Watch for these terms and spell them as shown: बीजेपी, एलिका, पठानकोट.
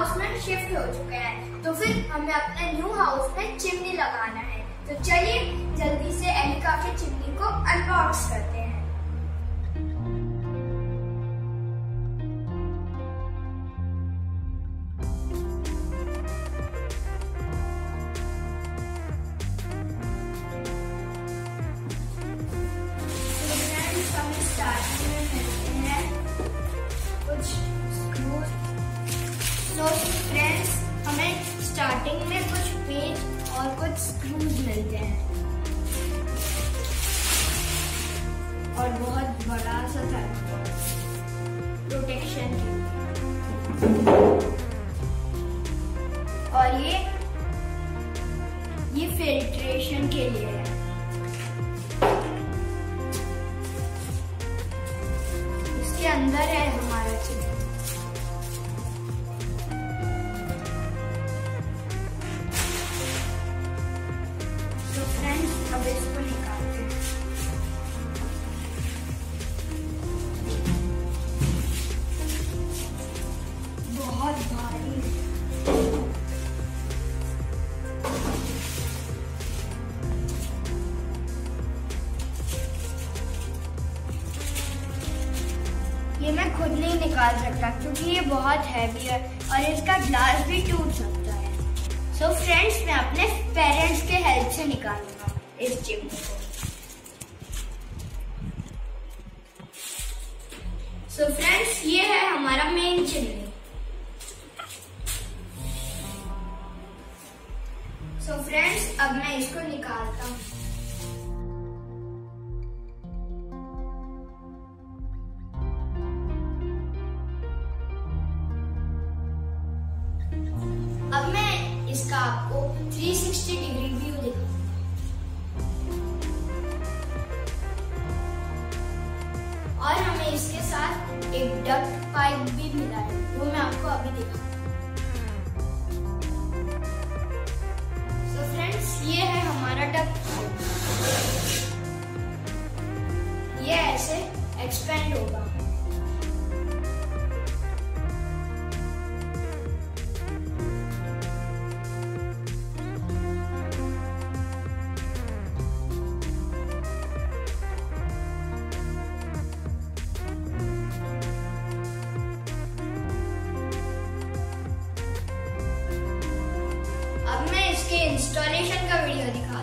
House में shift हो चुके हैं, तो फिर हमें अपने न्यू हाउस में चिमनी लगाना है। तो चलिए जल्दी से एलिका की चिमनी को अनबॉक्स करते हैं। स्टार्टिंग में कुछ पेंच और कुछ स्क्रूज मिलते हैं और बहुत बड़ा सा प्रोटेक्शन और ये फिल्ट्रेशन के लिए है। इसके अंदर है हमारा चिमनी। अब इसको निकालते हैं। बहुत भारी ये मैं खुद नहीं निकाल सकता क्योंकि ये बहुत हैवी है और इसका ग्लास भी टूट सकता है। सो फ्रेंड्स, मैं अपने पेरेंट्स के हेल्प से निकालूंगा इस चिमनी को। सो फ्रेंड्स, ये है हमारा मेन चिमनी। सो फ्रेंड्स, अब मैं इसको निकालता हूँ। अब मैं इसका आपको 360 डिग्री व्यू दिखाऊंगा। और हमें इसके साथ एक डक्ट पाइप भी मिला है, वो मैं आपको अभी दिखाऊंगा। सो फ्रेंड्स, ये है हमारा डक्ट पाइप। ये ऐसे एक्सपेंड होगा। इंस्टॉलेशन का वीडियो दिखा।